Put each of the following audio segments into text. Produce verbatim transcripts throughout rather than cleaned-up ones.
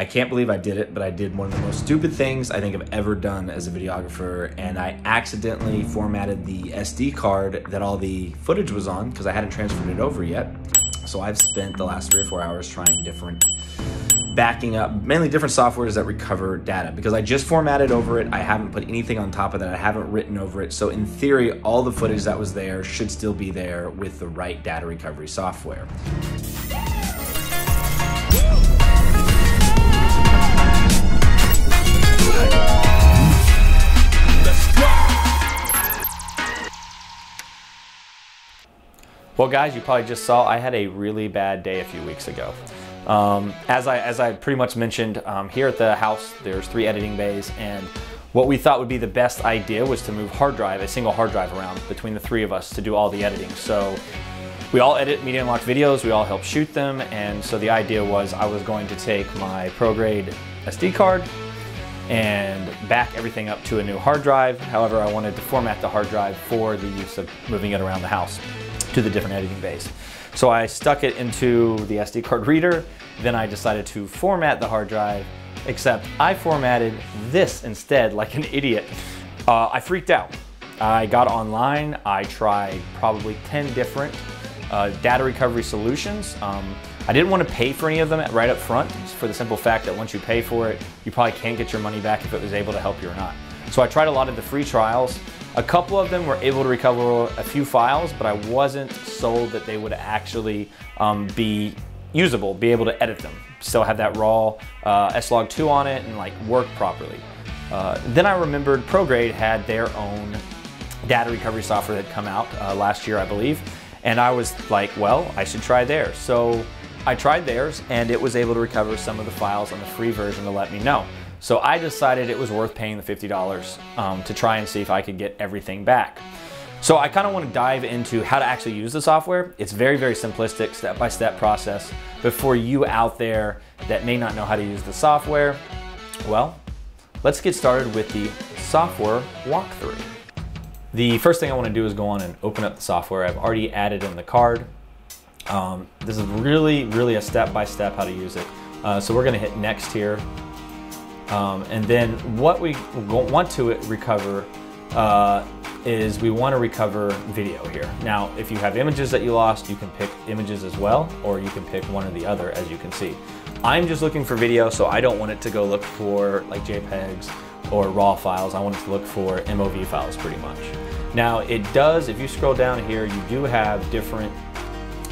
I can't believe I did it, but I did one of the most stupid things I think I've ever done as a videographer, and I accidentally formatted the S D card that all the footage was on because I hadn't transferred it over yet. So I've spent the last three or four hours trying different backing up, mainly different softwares that recover data, because I just formatted over it. I haven't put anything on top of that. I haven't written over it. So in theory, all the footage that was there should still be there with the right data recovery software. Well guys, you probably just saw I had a really bad day a few weeks ago. Um, as, I, as I pretty much mentioned, um, here at the house, there's three editing bays, and what we thought would be the best idea was to move hard drive, a single hard drive around between the three of us to do all the editing. So we all edit Media Unlocked videos, we all help shoot them, and so the idea was I was going to take my ProGrade S D card and back everything up to a new hard drive. However, I wanted to format the hard drive for the use of moving it around the house to the different editing bays. So I stuck it into the S D card reader, then I decided to format the hard drive, except I formatted this instead like an idiot. Uh, I freaked out. I got online, I tried probably ten different uh, data recovery solutions. Um, I didn't want to pay for any of them right up front, for the simple fact that once you pay for it, you probably can't get your money back if it was able to help you or not. So I tried a lot of the free trials. A couple of them were able to recover a few files, but I wasn't sold that they would actually um, be usable, be able to edit them, still have that raw uh, S log two on it and like work properly. Uh, then I remembered ProGrade had their own data recovery software that had come out uh, last year, I believe. And I was like, well, I should try theirs. So I tried theirs, and it was able to recover some of the files on the free version to let me know. So I decided it was worth paying the fifty dollars um, to try and see if I could get everything back. So I kind of want to dive into how to actually use the software. It's very, very simplistic, step-by-step process. But for you out there that may not know how to use the software, well, let's get started with the software walkthrough. The first thing I want to do is go on and open up the software. I've already added in the card. Um, this is really, really a step-by-step how to use it. Uh, so we're going to hit next here. Um, and then what we want to recover uh, is we want to recover video here. Now, if you have images that you lost, you can pick images as well, or you can pick one or the other, as you can see. I'm just looking for video, so I don't want it to go look for like JPEGs or RAW files. I want it to look for M O V files pretty much. Now, it does, if you scroll down here, you do have different,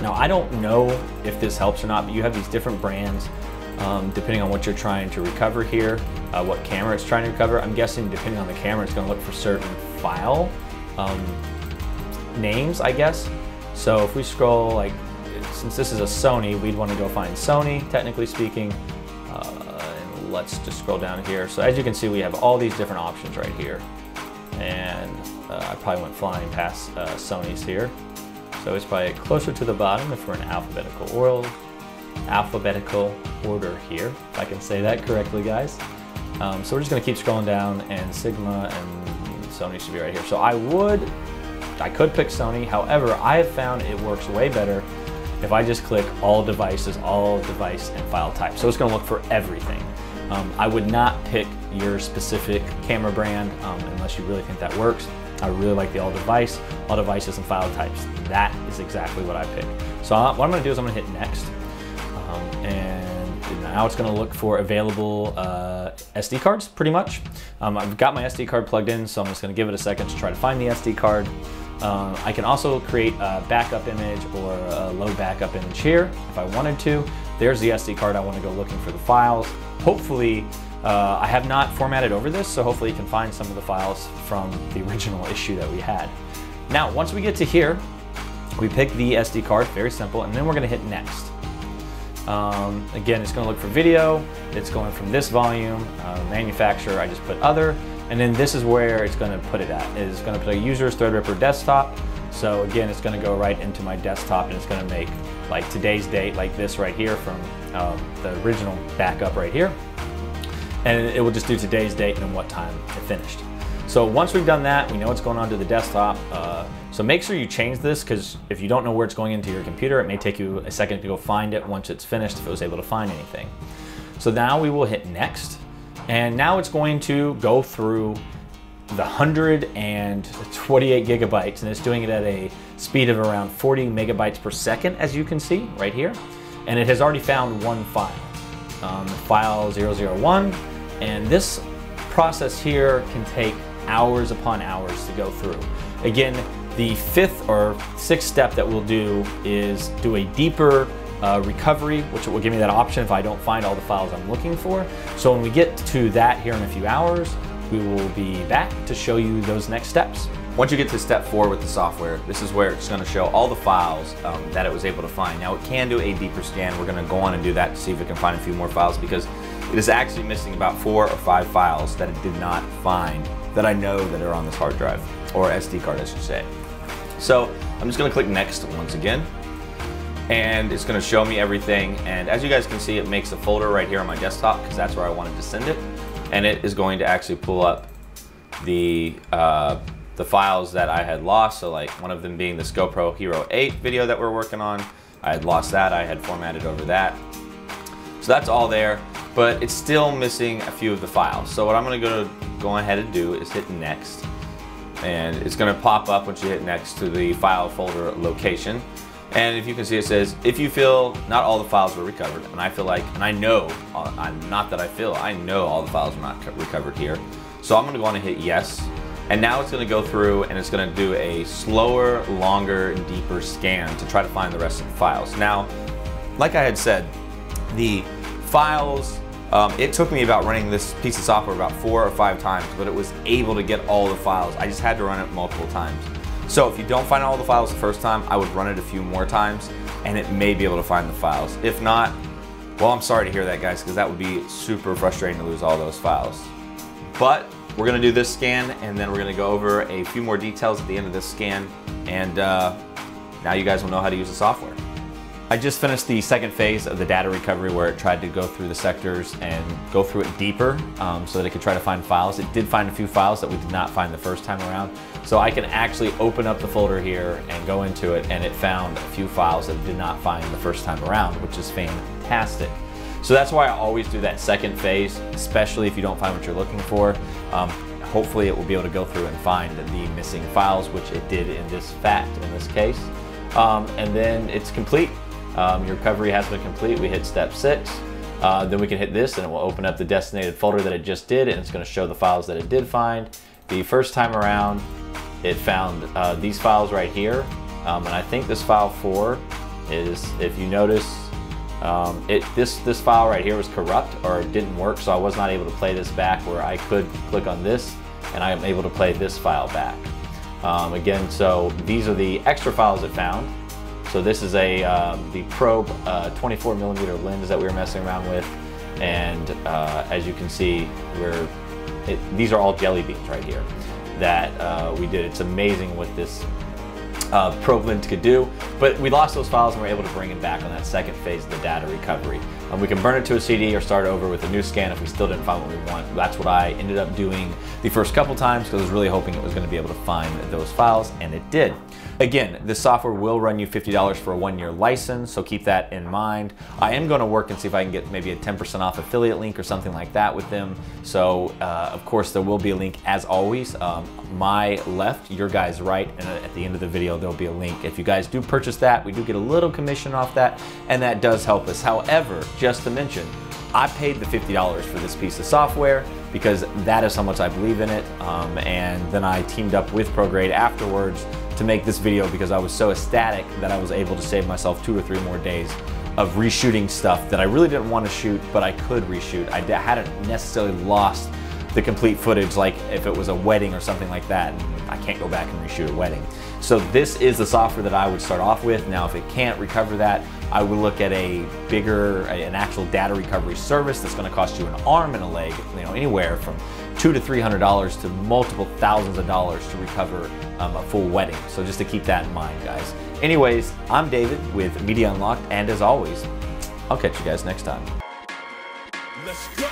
now I don't know if this helps or not, but you have these different brands. Um, depending on what you're trying to recover here, uh, what camera it's trying to recover. I'm guessing depending on the camera, it's going to look for certain file um, names, I guess. So if we scroll, like, since this is a Sony, we'd want to go find Sony, technically speaking. Uh, and let's just scroll down here. So as you can see, we have all these different options right here. And uh, I probably went flying past uh, Sony's here. So it's probably closer to the bottom if we're in alphabetical order. alphabetical order here, if I can say that correctly, guys. Um, so we're just going to keep scrolling down, and Sigma and Sony should be right here. So I would, I could pick Sony. However, I have found it works way better if I just click all devices, all device and file type. So it's going to look for everything. Um, I would not pick your specific camera brand um, unless you really think that works. I really like the all device, all devices and file types. That is exactly what I pick. So what I'm going to do is I'm going to hit next. Um, and now it's going to look for available uh, S D cards, pretty much. Um, I've got my S D card plugged in, so I'm just going to give it a second to try to find the S D card. Um, I can also create a backup image or a low backup image here if I wanted to. There's the S D card. I want to go looking for the files. Hopefully, uh, I have not formatted over this, so hopefully you can find some of the files from the original issue that we had. Now, once we get to here, we pick the S D card, very simple, and then we're going to hit next. Um, again, it's going to look for video. It's going from this volume, uh, manufacturer, I just put other, and then this is where it's going to put it at. It's going to put a user's Threadripper desktop. So again, it's going to go right into my desktop, and it's going to make like today's date, like this right here from um, the original backup right here. And it will just do today's date and what time it finished. So once we've done that, we know what's going on to the desktop. Uh, so make sure you change this, because if you don't know where it's going into your computer, it may take you a second to go find it once it's finished if it was able to find anything. So now we will hit next, and now it's going to go through the one hundred twenty-eight gigabytes, and it's doing it at a speed of around forty megabytes per second, as you can see right here. And it has already found one file, um, file zero zero one, and this process here can take hours upon hours to go through. Again, the fifth or sixth step that we'll do is do a deeper uh, recovery, which will give me that option if I don't find all the files I'm looking for. So when we get to that here in a few hours, we will be back to show you those next steps. Once you get to step four with the software, this is where it's going to show all the files um, that it was able to find. Now it can do a deeper scan. We're going to go on and do that to see if it can find a few more files, because it is actually missing about four or five files that it did not find that I know that are on this hard drive, or S D card I should say. So I'm just going to click next once again, and it's going to show me everything. And as you guys can see, it makes a folder right here on my desktop, because that's where I wanted to send it. And it is going to actually pull up the uh, the files that I had lost. So like one of them being this GoPro Hero eight video that we're working on. I had lost that, I had formatted over that. So that's all there, but it's still missing a few of the files. So what I'm gonna go, go ahead and do is hit next. And it's gonna pop up once you hit next to the file folder location. And if you can see, it says, if you feel not all the files were recovered, and I feel like, and I know, I'm not that I feel, I know all the files were not recovered here. So I'm gonna go on and hit yes. And now it's gonna go through, and it's gonna do a slower, longer, and deeper scan to try to find the rest of the files. Now, like I had said, the files, um, it took me about running this piece of software about four or five times, but it was able to get all the files. I just had to run it multiple times. So if you don't find all the files the first time, I would run it a few more times, and it may be able to find the files. If not, well, I'm sorry to hear that, guys, because that would be super frustrating to lose all those files. But we're gonna do this scan, and then we're gonna go over a few more details at the end of this scan, and uh, now you guys will know how to use the software. I just finished the second phase of the data recovery, where it tried to go through the sectors and go through it deeper um, so that it could try to find files. It did find a few files that we did not find the first time around. So I can actually open up the folder here and go into it, and it found a few files that it did not find the first time around, which is fantastic. So that's why I always do that second phase, especially if you don't find what you're looking for. Um, hopefully it will be able to go through and find the missing files, which it did in this fact, in this case. Um, and then it's complete. Um, your recovery has been complete. We hit step six, uh, then we can hit this, and it will open up the designated folder that it just did, and it's gonna show the files that it did find. The first time around, it found uh, these files right here, um, and I think this file four is, if you notice, um, it this, this file right here was corrupt, or it didn't work, so I was not able to play this back, where I could click on this, and I am able to play this file back. Um, again, so these are the extra files it found. So this is a um, the Probe uh, twenty-four millimeter lens that we were messing around with, and uh, as you can see, we're it, these are all jelly beans right here that uh, we did. It's amazing what this uh, Probe lens could do, but we lost those files and we're able to bring it back on that second phase of the data recovery. Um, we can burn it to a C D or start over with a new scan if we still didn't find what we want. That's what I ended up doing the first couple times, because I was really hoping it was going to be able to find those files, and it did. Again, this software will run you fifty dollars for a one-year license, so keep that in mind. I am going to work and see if I can get maybe a ten percent off affiliate link or something like that with them. So, uh, of course, there will be a link as always. Um, my left, your guys' right, and at the end of the video, there'll be a link. If you guys do purchase that, we do get a little commission off that, and that does help us. However, just to mention, I paid the fifty dollars for this piece of software, because that is how much I believe in it. Um, and then I teamed up with ProGrade afterwards to make this video, because I was so ecstatic that I was able to save myself two or three more days of reshooting stuff that I really didn't want to shoot, but I could reshoot. I hadn't necessarily lost the complete footage, like if it was a wedding or something like that, and I can't go back and reshoot a wedding. So this is the software that I would start off with. Now, if it can't recover that, I would look at a bigger, an actual data recovery service that's gonna cost you an arm and a leg, you know, anywhere from two to three hundred dollars to multiple thousands of dollars to recover um, a full wedding. So just to keep that in mind, guys. Anyways, I'm David with Media Unlocked, and as always, I'll catch you guys next time. Let's go.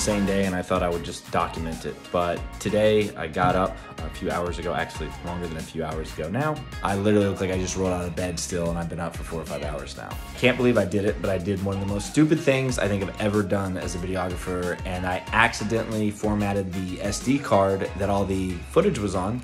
insane day and I thought I would just document it. But today I got up a few hours ago, actually longer than a few hours ago now. I literally look like I just rolled out of bed still, and I've been up for four or five hours now. Can't believe I did it, but I did one of the most stupid things I think I've ever done as a videographer, and I accidentally formatted the S D card that all the footage was on.